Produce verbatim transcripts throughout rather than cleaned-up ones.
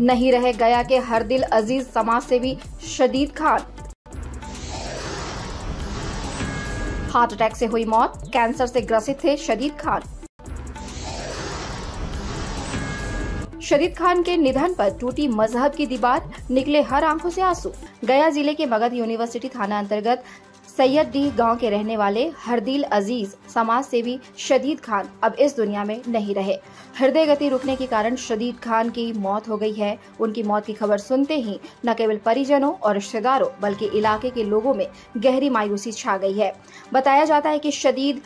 नहीं रह गया के हर दिल अजीज समाज सेवी शदीद खान, हार्ट अटैक से हुई मौत, कैंसर से ग्रसित थे शदीद खान। शदीद खान के निधन पर टूटी मजहब की दीवार, निकले हर आंखों से आंसू। गया जिले के मगध यूनिवर्सिटी थाना अंतर्गत सैयदडीह गांव के रहने वाले हरदिल अजीज समाज सेवी शदीद खान अब इस दुनिया में नहीं रहे। हृदय गति रुकने के कारण शदीद खान की मौत हो गई है। उनकी मौत की खबर सुनते ही न केवल परिजनों और रिश्तेदारों बल्कि इलाके के लोगों में गहरी मायूसी छा गई है। बताया जाता है कि शदीद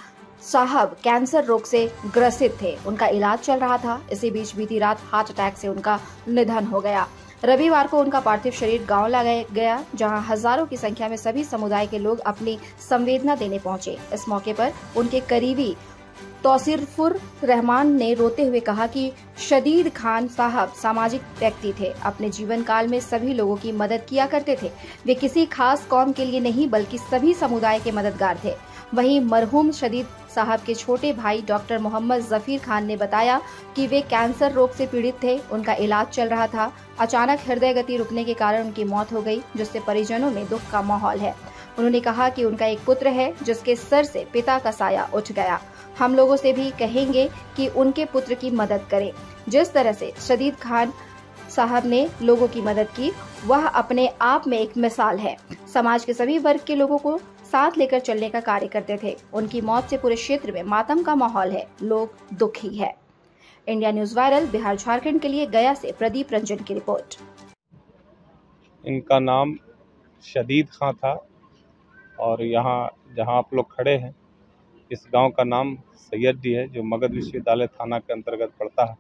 साहब कैंसर रोग से ग्रसित थे, उनका इलाज चल रहा था। इसी बीच बीती रात हार्ट अटैक से उनका निधन हो गया। रविवार को उनका पार्थिव शरीर गांव लाया गया, जहां हजारों की संख्या में सभी समुदाय के लोग अपनी संवेदना देने पहुंचे। इस मौके पर उनके करीबी तौसीर फुर रहमान ने रोते हुए कहा कि शदीद खान साहब सामाजिक व्यक्ति थे। अपने जीवन काल में सभी लोगों की मदद किया करते थे। वे किसी खास कौम के लिए नहीं बल्कि सभी समुदाय के मददगार थे। वहीं मरहूम शदीद साहब के छोटे भाई डॉक्टर मोहम्मद जफीर खान ने बताया कि वे कैंसर रोग से पीड़ित थे, उनका इलाज चल रहा था। अचानक हृदय गति रुकने के कारण उनकी मौत हो गई, जिससे परिजनों में दुख का माहौल है। उन्होंने कहा कि उनका एक पुत्र है जिसके सर से पिता का साया उठ गया। हम लोगों से भी कहेंगे कि उनके पुत्र की मदद करें। जिस तरह से शदीद खान साहब ने लोगों की मदद की वह अपने आप में एक मिसाल है। समाज के सभी वर्ग के लोगों को साथ लेकर चलने का कार्य करते थे। उनकी मौत से पूरे क्षेत्र में मातम का माहौल है, लोग दुखी है। India news viral Bihar Jharkhand के लिए गया से प्रदीप रंजन की रिपोर्ट। इनका नाम शदीद खान था और यहाँ जहाँ आप लोग खड़े हैं इस गांव का नाम सैयदडीह है, जो मगध विश्वविद्यालय थाना के अंतर्गत पड़ता है।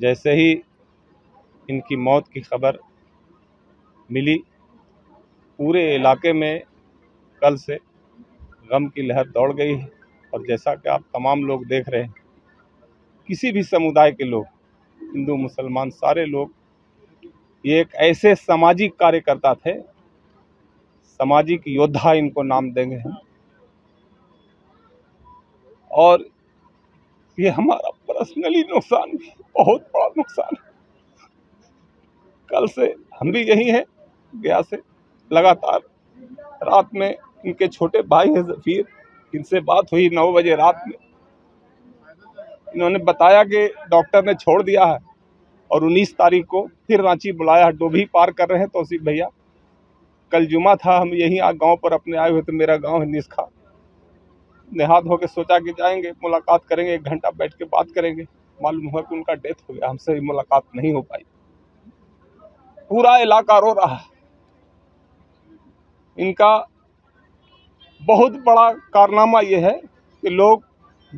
जैसे ही इनकी मौत की खबर मिली पूरे इलाके में कल से गम की लहर दौड़ गई है। और जैसा कि आप तमाम लोग देख रहे हैं, किसी भी समुदाय के लोग, हिंदू मुसलमान सारे लोग, ये एक ऐसे सामाजिक कार्यकर्ता थे, सामाजिक योद्धा इनको नाम देंगे हम। और ये हमारा पर्सनली नुकसान भी बहुत बड़ा नुकसान है। कल से हम भी यही हैं गया से, लगातार रात में इनके छोटे भाई हैं जफीर, इनसे बात हुई नौ बजे रात में। इन्होंने बताया कि डॉक्टर ने छोड़ दिया है और उन्नीस तारीख को फिर रांची बुलाया है। डोभी पार कर रहे हैं तौसीफ भैया, कल जुमा था, हम यही आज गाँव पर अपने आए हुए थे। मेरा गाँव है निस्खा निहाद, होकर सोचा कि जाएंगे मुलाकात करेंगे, एक घंटा बैठ के बात करेंगे। मालूम हुआ कि उनका डेथ हो गया, हमसे भी मुलाकात नहीं हो पाई। पूरा इलाका रो रहा है। इनका बहुत बड़ा कारनामा ये है कि लोग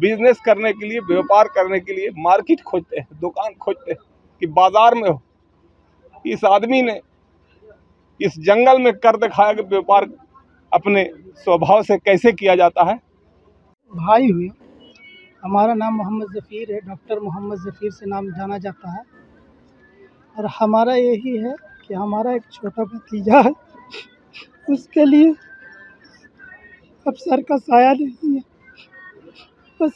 बिजनेस करने के लिए, व्यापार करने के लिए मार्केट खोजते हैं, दुकान खोजते हैं कि बाजार में हो। इस आदमी ने इस जंगल में कर दिखाया कि व्यापार अपने स्वभाव से कैसे किया जाता है। भाई हुए, हमारा नाम मोहम्मद जफीर है, डॉक्टर मोहम्मद जफीर से नाम जाना जाता है। और हमारा यही है कि हमारा एक छोटा भतीजा है, उसके लिए अब सर का साया नहीं है, बस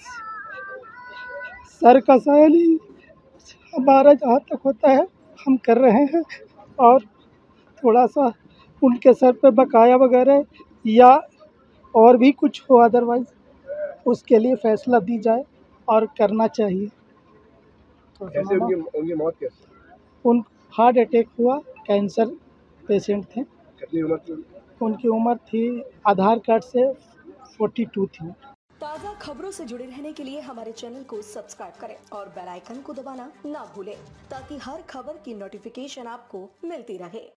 सर का साया नहीं। हमारा जहाँ तक होता है हम कर रहे हैं, और थोड़ा सा उनके सर पे बकाया वगैरह या और भी कुछ हो, अदरवाइज उसके लिए फैसला दी जाए और करना चाहिए। तो कैसे उनकी, उनकी मौत कैसे? उन हार्ट अटैक हुआ, कैंसर पेशेंट थे। कितनी उम्र थी उनकी? उम्र थी आधार कार्ड से बयालीस थी। ताज़ा खबरों से जुड़े रहने के लिए हमारे चैनल को सब्सक्राइब करें और बेल आइकन को दबाना ना भूलें, ताकि हर खबर की नोटिफिकेशन आपको मिलती रहे।